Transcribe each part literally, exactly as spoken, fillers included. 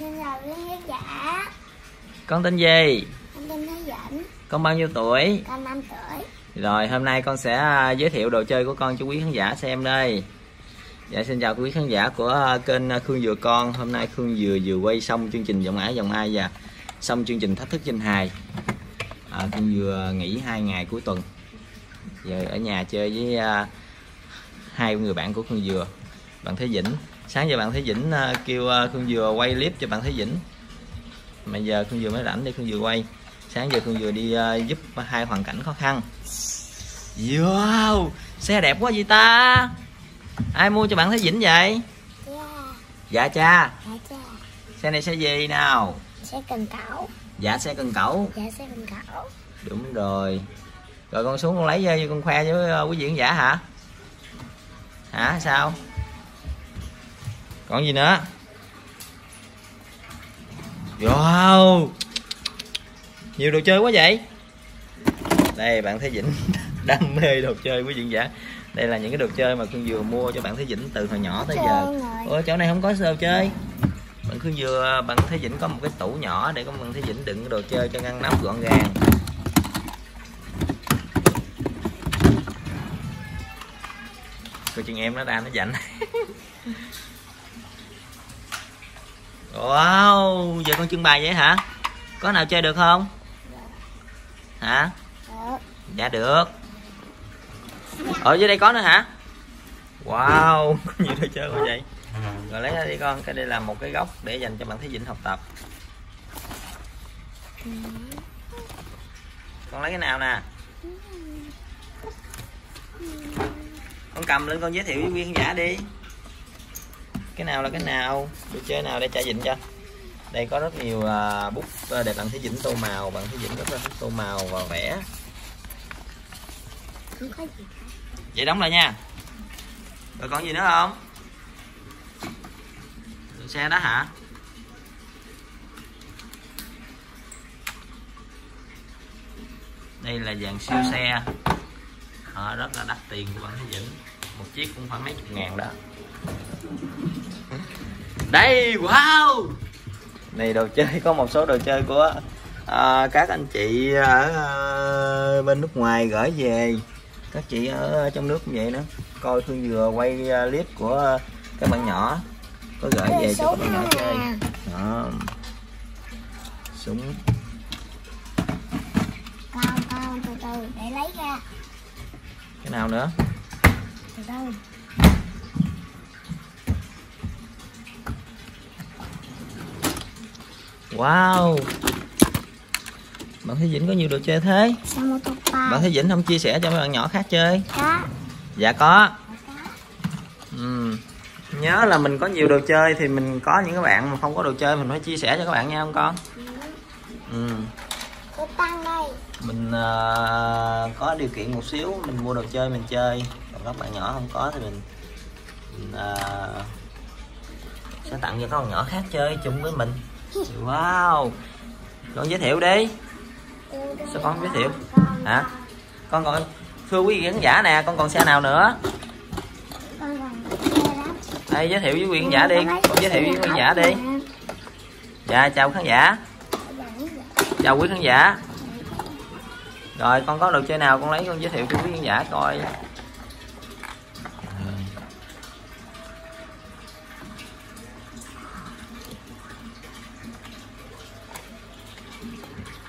Xin chào quý giả. Con tên gì? Con tên Thế Dĩnh. Con bao nhiêu tuổi? Con năm tuổi. Rồi hôm nay con sẽ giới thiệu đồ chơi của con cho quý khán giả xem đây. Dạ xin chào quý khán giả của kênh Khương Dừa con. Hôm nay Khương Dừa vừa quay xong chương trình Giọng Ái Giọng Ai và xong chương trình Thách Thức Danh Hài. À, Khương Dừa nghỉ hai ngày cuối tuần. Giờ ở nhà chơi với uh, hai người bạn của Khương Dừa, bạn Thế Dĩnh. Sáng giờ bạn Thế Dĩnh uh, kêu uh, Khương Dừa quay clip cho bạn Thế Dĩnh. Mà giờ Khương Dừa mới rảnh để Khương Dừa quay. Sáng giờ Khương Dừa đi uh, giúp hai hoàn cảnh khó khăn. Wow, xe đẹp quá vậy ta. Ai mua cho bạn Thế Dĩnh vậy? Yeah. Dạ cha. Dạ cha. Xe này xe gì nào? Xe cần cẩu. Dạ xe cần cẩu. Dạ xe cần cẩu. Đúng rồi. Rồi con xuống con lấy dây con khoe với quý vị khán giả hả? Hả sao? Còn gì nữa? Wow, nhiều đồ chơi quá vậy. Đây bạn Thế Dĩnh đam mê đồ chơi quý vị khán giả. Đây là những cái đồ chơi mà Khương Dừa mua cho bạn Thế Dĩnh từ hồi nhỏ tới giờ. Ủa chỗ này không có đồ chơi. Bạn Khương Dừa, bạn Thế Dĩnh có một cái tủ nhỏ để bạn Thế Dĩnh đựng đồ chơi cho ngăn nắp gọn gàng. Coi chừng em nó ra nó dạnh. Wow, giờ con trưng bày vậy hả? Có nào chơi được không? Hả? Dạ được. Ở dưới đây có nữa hả? Wow, có nhiều đồ chơi quá vậy. Rồi lấy ra đi con, cái đây là một cái góc để dành cho bạn Thế Dĩnh học tập. Con lấy cái nào nè? Con cầm lên con giới thiệu với khán giả đi. Cái nào là cái nào, đồ chơi nào để Trà Dĩnh cho. Đây có rất nhiều bút để bạn Thế Dĩnh tô màu, bạn Thế Dĩnh rất là thích tô màu và vẽ. Không có gì cả. Vậy đóng lại nha. Rồi còn gì nữa không? Đồ xe đó hả? Đây là dàn siêu xe. À, rất là đắt tiền của bạn Thế Dĩnh, một chiếc cũng khoảng mấy chục ngàn đó. Đây, wow, này đồ chơi, có một số đồ chơi của à, các anh chị ở à, bên nước ngoài gửi về, các chị ở trong nước cũng vậy nữa. Coi Khương Dừa quay clip của các bạn nhỏ có gửi về cho các bạn nhỏ chơi. Đó. Súng. Con con từ từ để lấy ra. Cái nào nữa? Từ từ. Wow, bạn Thế Dĩnh có nhiều đồ chơi thế. Bạn Thế Dĩnh không chia sẻ cho mấy bạn nhỏ khác chơi? Có. Dạ có. Ừ. Nhớ là mình có nhiều đồ chơi thì mình có những cái bạn mà không có đồ chơi mình phải chia sẻ cho các bạn nha không con? Ừ. Mình uh, có điều kiện một xíu mình mua đồ chơi mình chơi, còn các bạn nhỏ không có thì mình, mình uh, sẽ tặng cho các bạn nhỏ khác chơi chung với mình. Wow, con giới thiệu đi. Sao con giới thiệu hả? Con còn, thưa quý vị khán giả nè, con còn xe nào nữa? Đây giới thiệu với quý vị khán giả đi, con giới thiệu với quý vị khán giả đi. Dạ chào khán giả. Chào quý khán giả. Rồi con có đồ chơi nào con lấy con giới thiệu cho quý khán giả coi.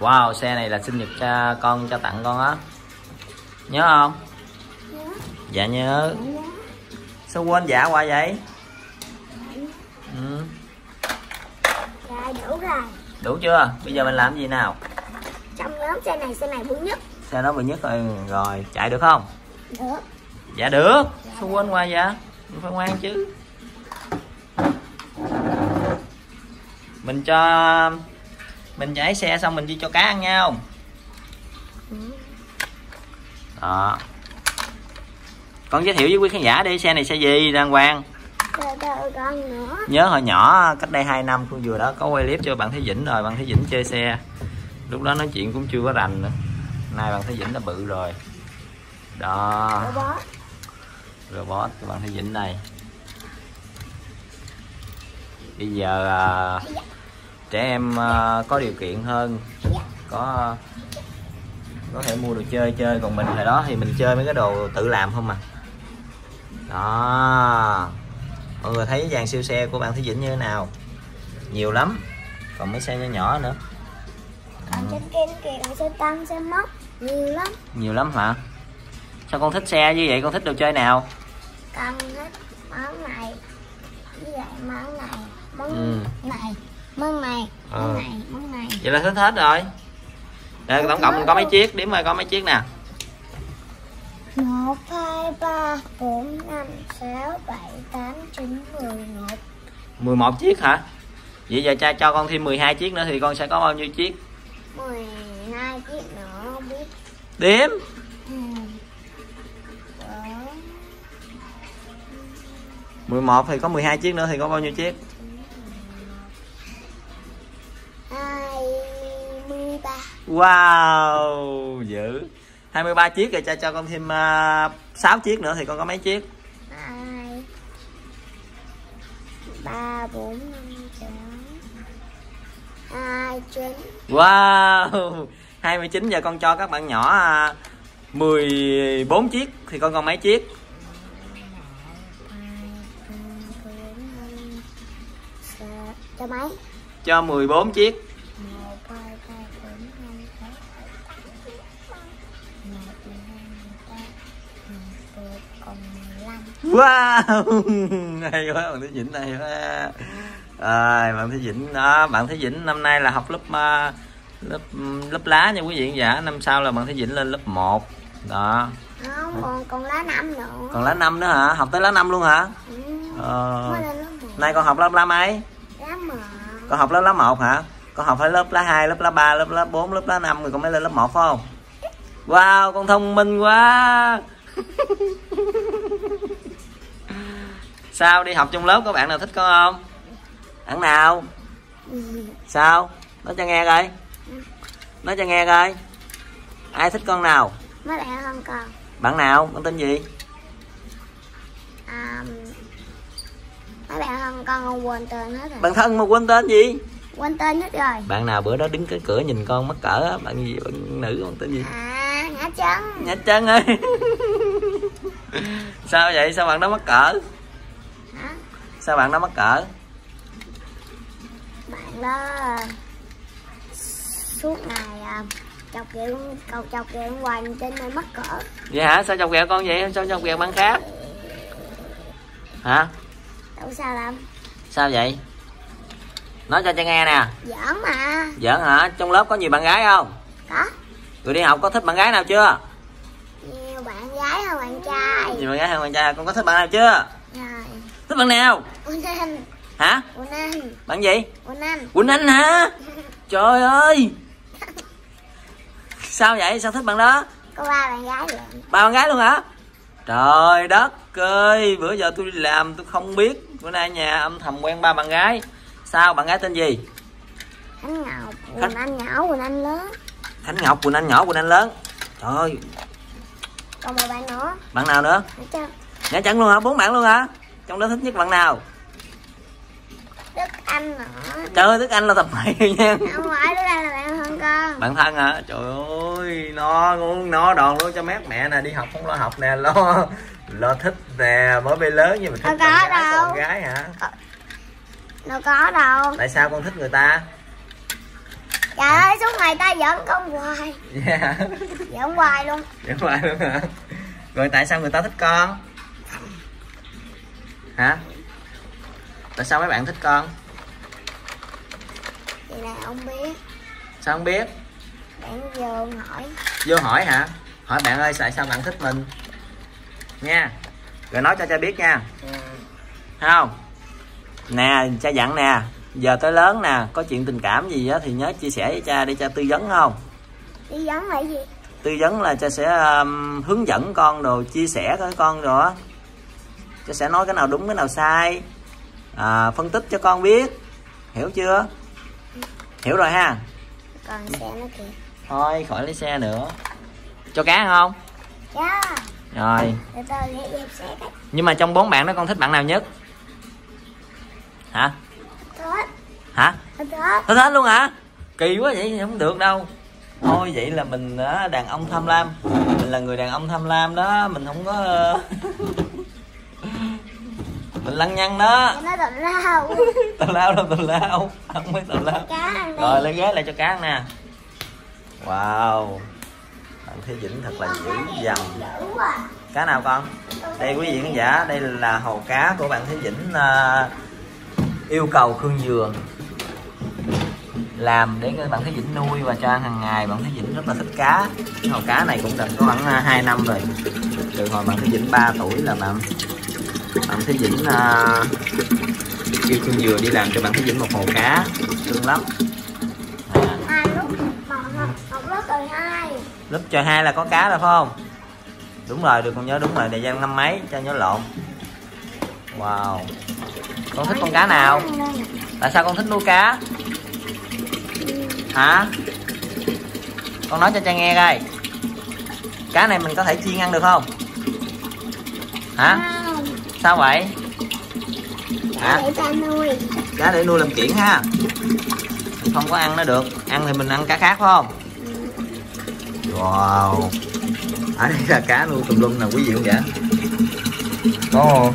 Wow, xe này là sinh nhật cha con cho tặng con á. Nhớ không? Nhớ. Dạ nhớ. Sao quên dạ hoài vậy? Ừ. Dạ đủ rồi. Đủ chưa? Bây giờ mình làm gì nào? Trong nhóm xe này, xe này bự nhất. Xe đó bự nhất rồi, rồi chạy được không? Được. Dạ được. Dạ. Sao quên hoài vậy? Mình phải ngoan chứ. Mình cho... mình chạy xe xong mình đi cho cá ăn nha không? Ừ. Đó. Con giới thiệu với quý khán giả đi, xe này xe gì đàng hoàng. Nhớ hồi nhỏ cách đây hai năm con vừa đó có quay clip cho bạn Thế Dĩnh rồi, bạn Thế Dĩnh chơi xe. Lúc đó nói chuyện cũng chưa có rành nữa. Nay bạn Thế Dĩnh đã bự rồi. Đó. Robot. Robot của bạn Thế Dĩnh này. Bây giờ à... trẻ em có điều kiện hơn có có thể mua đồ chơi chơi, còn mình hồi đó thì mình chơi mấy cái đồ tự làm không à. Đó, mọi người thấy dàn siêu xe của bạn Thế Dĩnh như thế nào, nhiều lắm, còn mấy xe nhỏ nhỏ nữa. Còn trên kênh kìa, xe tăng, xe móc, nhiều lắm. Nhiều lắm hả? Sao con thích xe như vậy, con thích đồ chơi nào? Con thích món này, với lại món này, món ừ. này, món này, món ừ. này, món này. Vậy là thích hết rồi. Đây, tổng cộng có mấy chiếc, điểm rồi con mấy chiếc nè. một, hai, ba, bốn, năm, sáu, bảy, tám, chín, mười một. mười một chiếc hả? Vậy giờ cha cho con thêm mười hai chiếc nữa thì con sẽ có bao nhiêu chiếc? mười hai chiếc nữa không biết. Đếm. mười một thì có mười hai chiếc nữa thì có bao nhiêu chiếc? hai mươi ba. Wow, dữ. hai mươi ba chiếc rồi cha cho con thêm uh, sáu chiếc nữa thì con có mấy chiếc? hai, ba, bốn, năm, sáu, hai mươi chín. Wow, hai mươi chín. Giờ con cho các bạn nhỏ uh, mười bốn chiếc thì con còn mấy chiếc? Cho mấy? Cho mười bốn chiếc. Wow, hay quá bạn Thế Dĩnh này quá. À, bạn Thế Dĩnh đó, bạn Thế Dĩnh năm nay là học lớp uh, lớp lớp lá nha quý vị khán giả, năm sau là bạn Thế Dĩnh lên lớp một. Đó. Không, còn còn lá năm nữa. Còn lá năm nữa hả? Học tới lá năm luôn hả? Ừ. Ờ. Nay con học lớp lá mấy? Lá một. Con học lớp lá một hả? Con học phải lớp lá hai, lớp lá ba, lớp lá bốn, lớp lá năm rồi con mới lên lớp một phải không? Wow, con thông minh quá. Sao đi học trong lớp có bạn nào thích con không? Bạn nào? Sao? Nói cho nghe coi. Nói cho nghe coi. Ai thích con nào? Mấy bạn không con. Bạn nào? Con tên gì? À, mấy bạn không con không quên tên hết rồi. Bạn thân mà quên tên gì? Quên tên hết rồi. Bạn nào bữa đó đứng cái cửa nhìn con mắc cỡ á, bạn gì, bạn nữ con tên gì? À, Nhã Trân. Nhã Trân ơi. Sao vậy? Sao bạn đó mắc cỡ? Sao bạn đó mắc cỡ? Bạn đó suốt ngày chọc ghẹo, cầu chọc ghẹo hoài trên này mắc cỡ. Vậy hả? Sao chọc ghẹo con vậy? Sao chọc ghẹo bạn khác? Hả? Đâu sao làm? Sao vậy? Nói cho cha nghe nè. Giỡn mà. Giỡn hả? Trong lớp có nhiều bạn gái không? Có. Người đi học có thích bạn gái nào chưa? Nhiều bạn gái hơn bạn trai. Nhiều bạn gái hơn bạn trai. Con có thích bạn nào chưa? Thích bạn nào? Quỳnh Anh. Hả? Quỳnh Anh. Bạn gì? Quỳnh Anh. Quỳnh Anh hả? Trời ơi. Sao vậy? Sao thích bạn đó? Có ba bạn gái vậy. Ba bạn gái luôn hả? Trời đất ơi, bữa giờ tôi đi làm tôi không biết. Bữa nay nhà âm thầm quen ba bạn gái. Sao? Bạn gái tên gì? Thánh Ngọc, Quỳnh Anh nhỏ, Quỳnh Anh lớn. Thánh Ngọc, Quỳnh Anh nhỏ, Quỳnh Anh lớn. Trời ơi. Còn một bạn nữa. Bạn nào nữa? Nhã Trân. Nhã Trân luôn hả? Bốn bạn luôn hả? Trong đó thích nhất bạn nào? Đức Anh nữa. Trời ơi, Đức Anh là tập mày nha. Không phải, Đức Anh là bạn thân con. Bạn thân hả? Trời ơi, nó uống nó đòn luôn cho mát mẹ nè, đi học không lo học nè, lo lo thích nè, mới bê lớn nhưng mà thích con gái, con gái hả? Đâu có đâu. Tại sao con thích người ta? Trời ơi, suốt ngày ta giỡn con hoài. Yeah. Giỡn hoài luôn. Giỡn hoài luôn hả? Rồi tại sao người ta thích con? Hả? Tại sao mấy bạn thích con? Vậy là không biết. Sao không biết? Bạn vô hỏi. Vô hỏi hả? Hỏi bạn ơi tại sao bạn thích mình? Nha. Rồi nói cho cha biết nha. Ừ. Không? Nè, cha dặn nè. Giờ tới lớn nè, có chuyện tình cảm gì á thì nhớ chia sẻ với cha để cha tư vấn không? Tư vấn là gì? Tư vấn là cha sẽ um, hướng dẫn con đồ, chia sẻ với con đồ á. Cha sẽ nói cái nào đúng cái nào sai, à, phân tích cho con biết, hiểu chưa? Hiểu rồi ha. Còn xe nữa kìa. Thôi khỏi lấy xe nữa. Cho cá không? Dạ. Rồi. Để tôi lấy dẹp xe. Nhưng mà trong bốn bạn đó con thích bạn nào nhất? Hả? Thích. Hả? Hết hết luôn hả? Kỳ quá vậy, không được đâu. Thôi vậy là mình đàn ông tham lam. Mình là người đàn ông tham lam đó. Mình không có... Mình lăng nhăng đó. Tào lao. Tào lao đâu, tào lao. Không biết tào lao. Rồi lấy ghế lại cho cá ăn nè. Wow, bạn Thế Dĩnh thật là dữ dằn. Cá nào con? Đây quý vị khán giả, đây là hồ cá của bạn Thế Dĩnh uh, yêu cầu Khương Dừa làm để bạn Thế Dĩnh nuôi và cho ăn hàng ngày. Bạn Thế Dĩnh rất là thích cá. Cái hồ cá này cũng đã có khoảng hai năm rồi. Từ hồi bạn Thế Dĩnh ba tuổi là bạn bạn Thế Dĩnh uh, kêu Khương Dừa đi làm cho bạn Thế Dĩnh một hồ cá. Thương lắm. Lớp trời hai là có cá rồi phải không? Đúng rồi, được con nhớ đúng rồi, để Giang ngâm máy cho nhớ lộn. Wow, con thích con cá nào? Tại sao con thích nuôi cá? Hả? Con nói cho cha nghe coi. Cá này mình có thể chiên ăn được không? Hả? Sao vậy? Hả? Cá để nuôi làm kiểng ha. Không có ăn nó được. Ăn thì mình ăn cá khác phải không? Wow, ở đây là cá nuôi tùm lum nè quý vị không vậy? Có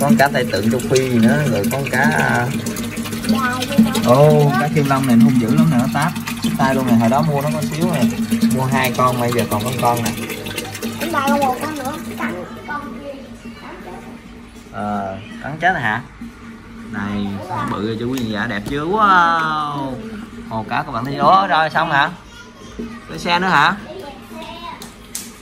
con cá tay tượng châu Phi gì nữa, rồi con cá... Ô, oh, cá kim long này nó hung dữ lắm nè, nó táp tay luôn nè, hồi đó mua nó có xíu nè. Mua hai con, bây giờ còn con con nè. Ờ, cắn chết hả? Này, bự rồi cho quý vị dạ, đẹp chưa? Wow, hồ cá của bạn thấy. Ủa, rồi xong hả? Đi xe nữa hả?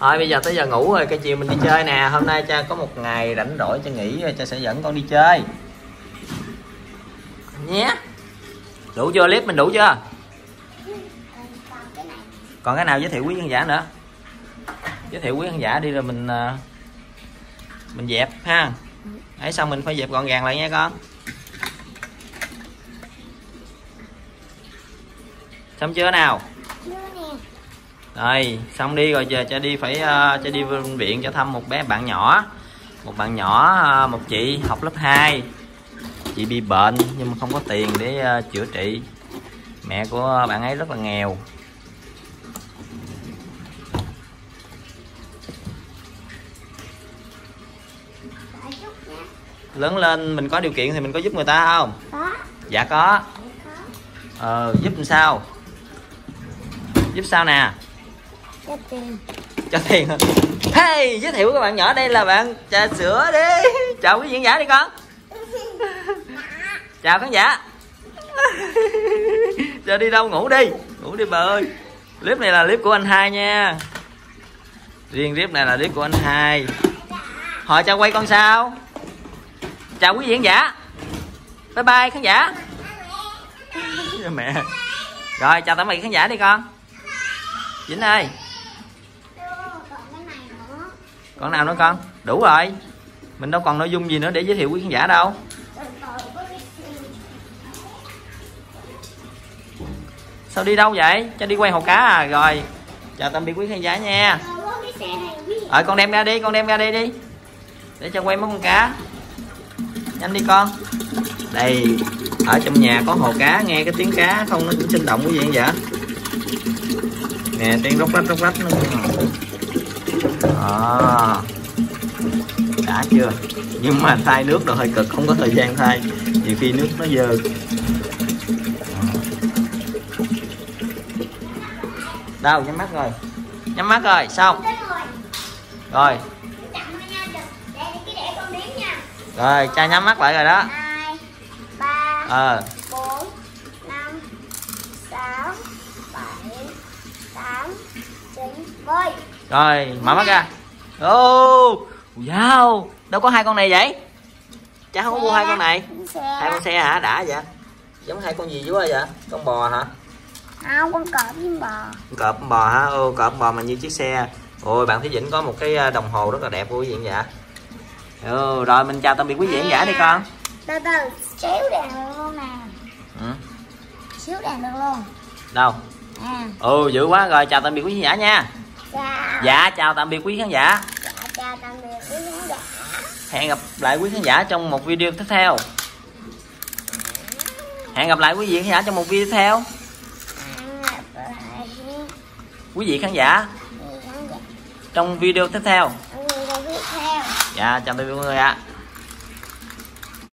Thôi bây giờ tới giờ ngủ rồi, cái chiều mình đi chơi nè. Hôm nay cha có một ngày rảnh rỗi cha nghỉ, cha sẽ dẫn con đi chơi nhé. Đủ chưa? Clip mình đủ chưa? Còn cái nào giới thiệu quý khán giả nữa? Giới thiệu quý khán giả đi rồi mình mình dẹp ha. Ấy xong mình phải dẹp gọn gàng lại nha con. Xong chưa nào? Rồi xong đi rồi, giờ cho đi phải uh, cho đi bệnh viện cho thăm một bé bạn nhỏ, một bạn nhỏ uh, một chị học lớp hai, chị bị bệnh nhưng mà không có tiền để uh, chữa trị. Mẹ của bạn ấy rất là nghèo. Lớn lên mình có điều kiện thì mình có giúp người ta không? Có. Dạ có. Ờ, giúp làm sao? Giúp sao nè? Cho tiền. Cho tiền hả? Hey, giới thiệu với các bạn nhỏ đây là bạn Trà Sữa đi. Chào quý khán giả đi con. Chào khán giả. Giờ đi đâu ngủ đi. Ngủ đi bà ơi. Clip này là clip của anh hai nha. Riêng clip này là clip của anh hai. Họ cho quay con sao? Chào quý khán giả. Bye bye khán giả. Mẹ. Rồi chào tạm biệt khán giả đi con. Dĩnh ơi. Còn nào nữa con? Đủ rồi. Mình đâu còn nội dung gì nữa để giới thiệu quý khán giả đâu. Sao đi đâu vậy? Cho đi quay hồ cá à. Rồi. Chào tạm biệt quý khán giả nha. Ờ con đem ra đi, con đem ra đây đi. Để cho quay mấy con cá. Nhanh đi con. Đây, ở trong nhà có hồ cá, nghe cái tiếng cá không nó cũng sinh động quý vị vậy. Nè tiếng róc rách róc rách nó à, đã chưa, nhưng mà thay nước rồi hơi cực, không có thời gian thay, nhiều khi nước nó dơ. Đâu nhắm mắt rồi, nhắm mắt rồi xong rồi. Rồi cha nhắm mắt lại rồi đó. Ờ. bốn, năm, sáu, bảy, tám, chín, mười. Rồi, mở mắt ra. Ô, oh, wow, đâu có hai con này vậy? Chả không có mua hai con này. Xe. Hai con xe hả? Đã vậy. Giống hai con gì dữ vậy? Con bò hả? Không, con cọp với bò. Con cọp con bò hả? Ô, cọp bò mà như chiếc xe. Ôi, bạn Thế Dĩnh có một cái đồng hồ rất là đẹp của quý vị vậy. Ừ, rồi mình chào tạm biệt quý vị khán giả đi con. Từ từ xíu đèn được luôn nè. Ừ. Xíu đèn được luôn. Đâu? À. Ừ dữ quá. Rồi chào tạm biệt quý khán giả nha. Dạ. Dạ chào tạm biệt quý khán giả. Dạ chào tạm biệt quý khán giả. Hẹn gặp lại quý khán giả trong một video tiếp theo. Hẹn gặp lại quý vị khán giả trong một video tiếp theo. Quý vị khán giả trong video tiếp theo. Dạ, chào tạm biệt mọi người ạ.